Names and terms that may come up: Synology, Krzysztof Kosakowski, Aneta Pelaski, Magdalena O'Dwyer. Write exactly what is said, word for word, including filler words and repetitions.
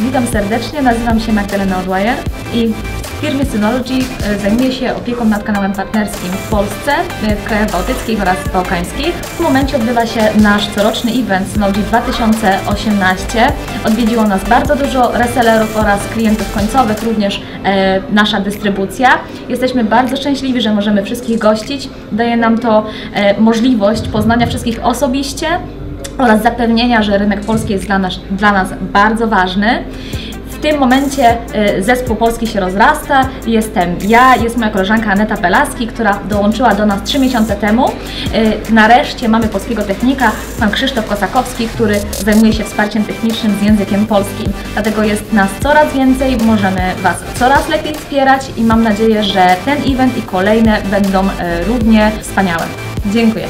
Witam serdecznie, nazywam się Magdalena O'Dwyer i w firmie Synology zajmuję się opieką nad kanałem partnerskim w Polsce, w krajach bałtyckich oraz bałkańskich. W tym momencie odbywa się nasz coroczny event Synology dwa tysiące osiemnaście. Odwiedziło nas bardzo dużo resellerów oraz klientów końcowych, również e, nasza dystrybucja. Jesteśmy bardzo szczęśliwi, że możemy wszystkich gościć. Daje nam to e, możliwość poznania wszystkich osobiście oraz zapewnienia, że rynek polski jest dla nas, dla nas bardzo ważny. W tym momencie zespół polski się rozrasta. Jestem ja, jest moja koleżanka Aneta Pelaski, która dołączyła do nas trzy miesiące temu. Nareszcie mamy polskiego technika, pan Krzysztof Kosakowski, który zajmuje się wsparciem technicznym z językiem polskim. Dlatego jest nas coraz więcej, możemy Was coraz lepiej wspierać i mam nadzieję, że ten event i kolejne będą równie wspaniałe. Dziękuję.